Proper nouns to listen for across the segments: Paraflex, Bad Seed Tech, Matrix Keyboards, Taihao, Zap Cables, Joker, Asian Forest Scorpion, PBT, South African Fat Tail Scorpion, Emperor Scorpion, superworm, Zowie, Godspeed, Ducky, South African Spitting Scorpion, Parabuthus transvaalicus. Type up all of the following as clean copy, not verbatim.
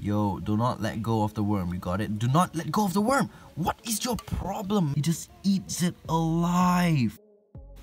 Yo, do not let go of the worm, you got it? Do not let go of the worm! What is your problem? He just eats it alive!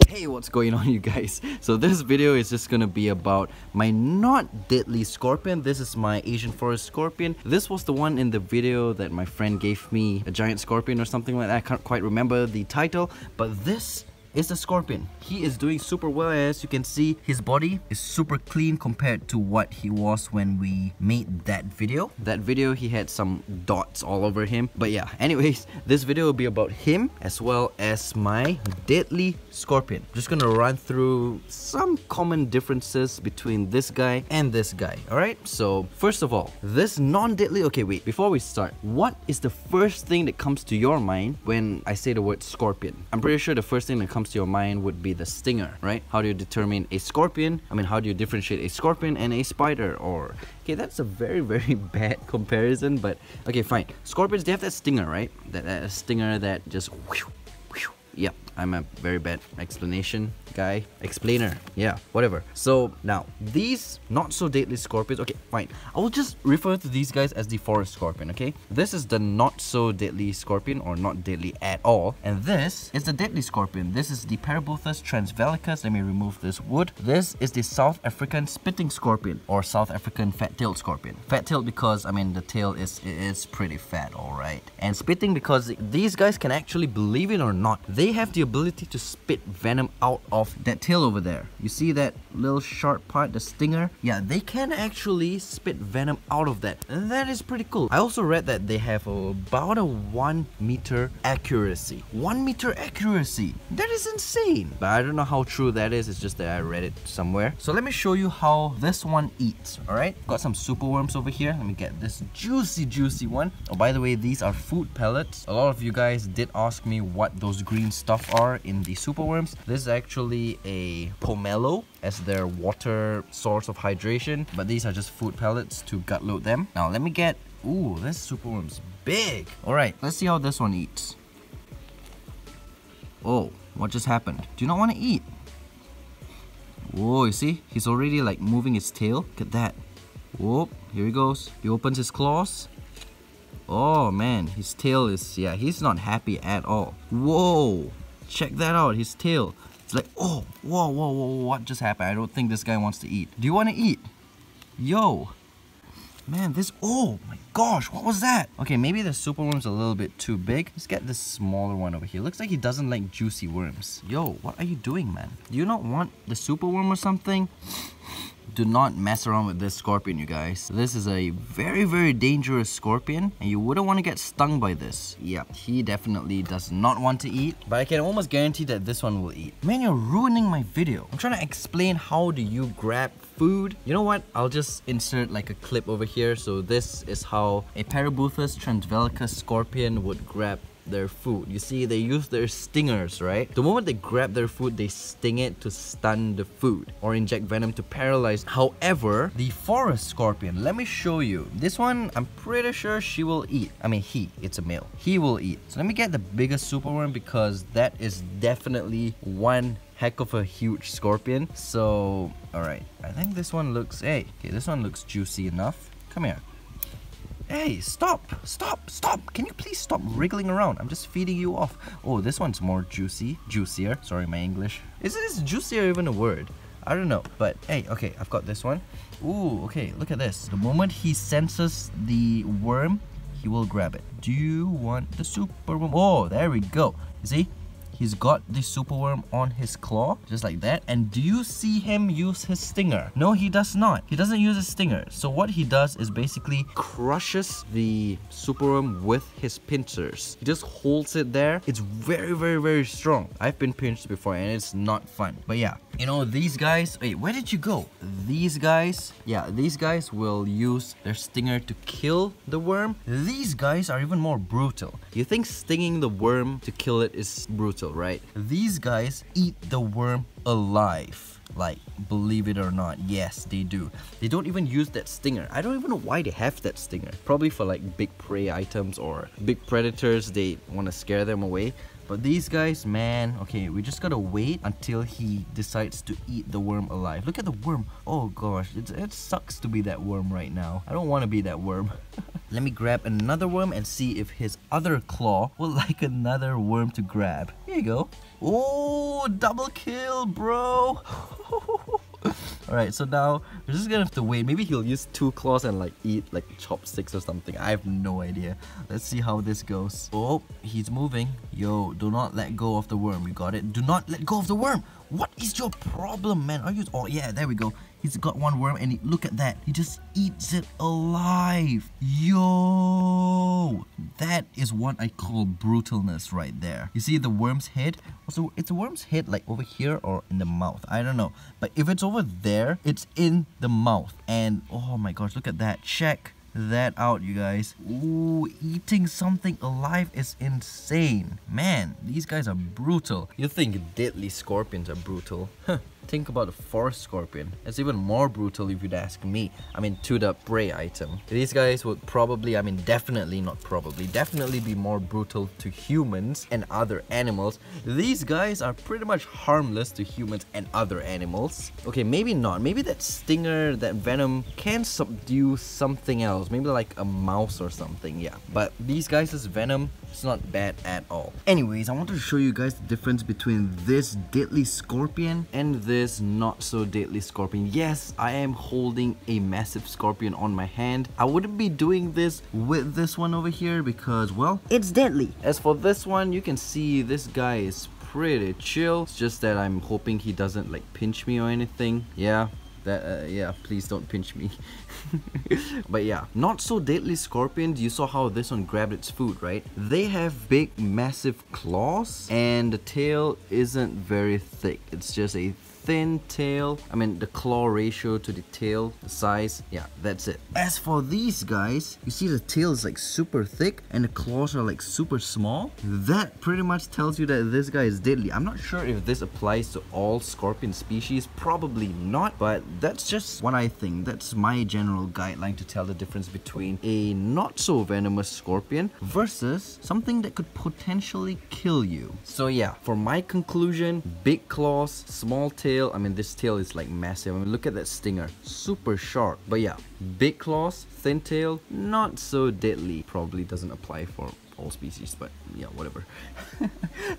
Hey, what's going on, you guys? So this video is just gonna be about my not deadly scorpion. This is my Asian forest scorpion. This was the one in the video that my friend gave me, a giant scorpion or something like that. I can't quite remember the title, but this is a scorpion. He is doing super well. As you can see, his body is super clean compared to what he was when we made that video. That video, he had some dots all over him. But yeah, anyways, this video will be about him as well as my deadly scorpion. I'm just gonna run through some common differences between this guy and this guy, alright? So, first of all, this non-deadly... Okay, wait, before we start, what is the first thing that comes to your mind when I say the word scorpion? I'm pretty sure the first thing that comes to your mind would be the stinger, right? How do you determine a scorpion? I mean, how do you differentiate a scorpion and a spider? Or okay, that's a very, very bad comparison, but okay, fine. Scorpions, they have that stinger, right? That stinger that just whew, whew. Yeah, I'm a very bad explanation guy. Explainer. Yeah, whatever. So now, these not so deadly scorpions, okay, fine. I will just refer to these guys as the forest scorpion, okay? This is the not so deadly scorpion, or not deadly at all. And this is the deadly scorpion. This is the Parabuthus transvaalicus. Let me remove this wood. This is the South African spitting scorpion, or South African fat-tailed scorpion. Fat-tailed because, I mean, the tail is pretty fat, alright? And spitting because these guys can actually, believe it or not, they have the ability to spit venom out of that tail over there. You see that little sharp part, the stinger? Yeah, they can actually spit venom out of that. And that is pretty cool. I also read that they have about a 1 meter accuracy. 1 meter accuracy! That is insane! But I don't know how true that is, it's just that I read it somewhere. So let me show you how this one eats, alright? Got some super worms over here. Let me get this juicy one. Oh, by the way, these are food pellets. A lot of you guys did ask me what those green stuff are in the superworms. This is actually a pomelo as their water source of hydration, but these are just food pellets to gut load them. Now let me get... Ooh, this superworm's big! Alright, let's see how this one eats. Oh, what just happened? Do you not want to eat? Whoa, you see? He's already like moving his tail. Look at that. Whoa, here he goes. He opens his claws. Oh man, his tail is... Yeah, he's not happy at all. Whoa! Check that out, his tail. It's like, oh, whoa, what just happened? I don't think this guy wants to eat. Do you want to eat? Yo! Man, this... Oh my gosh, what was that? Okay, maybe the superworm's a little bit too big. Let's get this smaller one over here. Looks like he doesn't like juicy worms. Yo, what are you doing, man? Do you not want the superworm or something? Do not mess around with this scorpion, you guys. This is a very, very dangerous scorpion, and you wouldn't want to get stung by this. Yeah, he definitely does not want to eat, but I can almost guarantee that this one will eat. Man, you're ruining my video. I'm trying to explain how do you grab food. You know what? I'll just insert like a clip over here. So this is how a Parabuthus transvaalicus scorpion would grab their food. You see, they use their stingers, right? The moment they grab their food, they sting it to stun the food or inject venom to paralyze. However, the forest scorpion, let me show you. This one, I'm pretty sure she will eat. I mean, it's a male. He will eat. So let me get the biggest superworm because that is definitely one heck of a huge scorpion. So, alright. I think this one looks, hey, okay, this one looks juicy enough. Come here. Hey, stop! Can you please stop wriggling around? I'm just feeding you off. Oh, this one's more juicier. Sorry, my English. Is juicier even a word? I don't know. But hey, okay, I've got this one. Ooh, okay, look at this. The moment he senses the worm, he will grab it. Do you want the superworm? Oh, there we go. You see? He's got the superworm on his claw, just like that. And do you see him use his stinger? No, he does not. He doesn't use his stinger. So what he does is basically crushes the superworm with his pincers. He just holds it there. It's very, very strong. I've been pinched before and it's not fun. But yeah, you know, these guys... Wait, where did you go? These guys... Yeah, these guys will use their stinger to kill the worm. These guys are even more brutal. You think stinging the worm to kill it is brutal, right? These guys eat the worm alive. Like, believe it or not, yes, they do. They don't even use that stinger. I don't even know why they have that stinger. Probably for like big prey items or big predators, they want to scare them away. But these guys, man, okay, we just gotta wait until he decides to eat the worm alive. Look at the worm. Oh gosh, it sucks to be that worm right now. I don't want to be that worm. Let me grab another worm and see if his other claw will like another worm to grab. Here you go. Oh, double kill, bro. Alright, so now we're just gonna have to wait. Maybe he'll use two claws and like eat like chopsticks or something. I have no idea. Let's see how this goes. Oh, he's moving. Yo, do not let go of the worm. You got it? Do not let go of the worm. What is your problem, man? Are you... Oh yeah, there we go. He's got one worm and he, look at that. He just eats it alive. Yo, that is what I call brutalness right there. You see the worm's head? So it's a worm's head like over here or in the mouth. I don't know. But if it's over there, it's in the mouth. And oh my gosh, look at that. Check that out, you guys. Ooh, eating something alive is insane. Man, these guys are brutal. You think deadly scorpions are brutal? Huh. Think about the forest scorpion. It's even more brutal if you'd ask me. I mean, to the prey item. These guys would probably, I mean, definitely, not probably, definitely be more brutal to humans and other animals. These guys are pretty much harmless to humans and other animals. Okay, maybe not. Maybe that stinger, that venom can subdue something else. Maybe like a mouse or something, yeah. But these guys' venom is not bad at all. Anyways, I wanted to show you guys the difference between this deadly scorpion and this not so deadly scorpion. Yes, I am holding a massive scorpion on my hand. I wouldn't be doing this with this one over here because, well, it's deadly. As for this one, you can see this guy is pretty chill. It's just that I'm hoping he doesn't like pinch me or anything. Yeah. Yeah, please don't pinch me. But yeah, not so deadly scorpions, you saw how this one grabbed its food, right? They have big, massive claws and the tail isn't very thick. It's just a thin tail. I mean, the claw ratio to the tail, the size, yeah, that's it. As for these guys, you see the tail is like super thick and the claws are like super small. That pretty much tells you that this guy is deadly. I'm not sure if this applies to all scorpion species, probably not, but that's just what I think. That's my general guideline to tell the difference between a not so venomous scorpion versus something that could potentially kill you. So yeah, for my conclusion, big claws, small tail. I mean, this tail is like massive. I mean, look at that stinger, super sharp. But yeah, big claws, thin tail, not so deadly. Probably doesn't apply for all species, but yeah, whatever.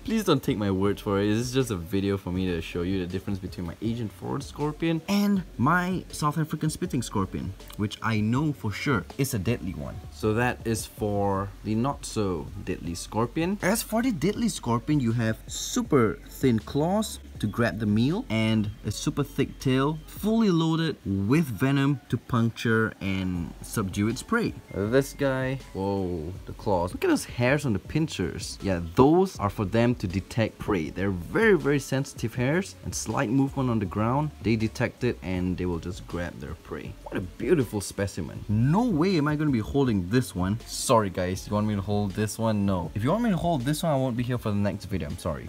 Please don't take my word for it. This is just a video for me to show you the difference between my Asian Forest Scorpion and my South African Spitting Scorpion, which I know for sure is a deadly one. So that is for the not so deadly scorpion. As for the deadly scorpion, you have super thin claws to grab the meal and a super thick tail, fully loaded with venom to puncture and subdue its prey. This guy, whoa, the claws. Look at those hairs on the pincers. Yeah, those are for them to detect prey. They're very, very sensitive hairs, and slight movement on the ground, they detect it and they will just grab their prey. What a beautiful specimen. No way am I going to be holding this one. Sorry guys, you want me to hold this one? No. If you want me to hold this one, I won't be here for the next video. I'm sorry.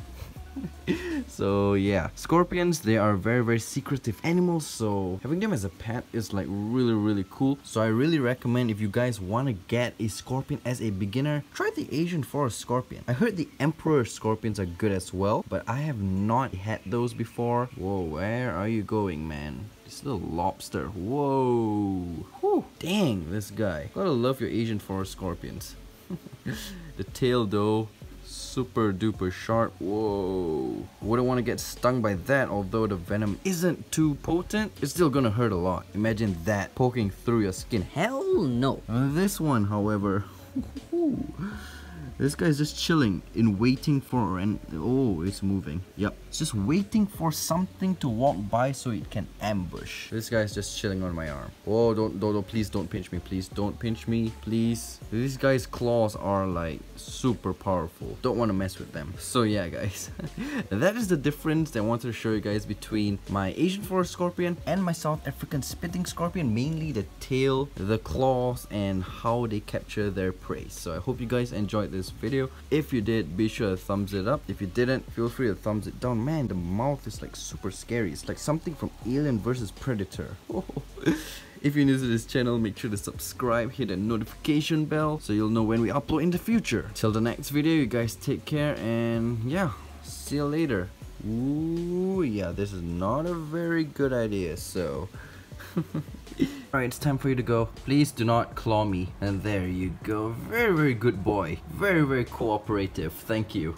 So yeah, scorpions, they are very, very secretive animals, so having them as a pet is like really, really cool. So I really recommend, if you guys want to get a scorpion as a beginner, try the Asian Forest Scorpion. I heard the Emperor Scorpions are good as well, but I have not had those before. Whoa, where are you going, man? This little lobster, whoa. Whew. Dang, this guy. Gotta love your Asian Forest Scorpions. The tail though, super duper sharp. Whoa, wouldn't want to get stung by that. Although the venom isn't too potent, it's still gonna hurt a lot. Imagine that poking through your skin. Hell no. This one, however, this guy's just chilling and waiting for, and oh, it's moving. Yep, it's just waiting for something to walk by so it can ambush. This guy's just chilling on my arm. Whoa, don't, please don't pinch me. Please don't pinch me, please. These guys' claws are like super powerful. Don't want to mess with them. So yeah, guys, that is the difference that I wanted to show you guys between my Asian Forest Scorpion and my South African Spitting Scorpion. Mainly the tail, the claws, and how they capture their prey. So I hope you guys enjoyed this this video. If you did, be sure to thumbs it up. If you didn't, feel free to thumbs it down. Man, the mouth is like super scary. It's like something from Alien vs Predator. Oh. If you're new to this channel, make sure to subscribe, hit that notification bell so you'll know when we upload in the future. Till the next video, you guys take care, and yeah, see you later. Ooh, yeah, this is not a very good idea, so... Alright, it's time for you to go. Please do not claw me. And there you go. Very, very good boy. Very, very cooperative. Thank you.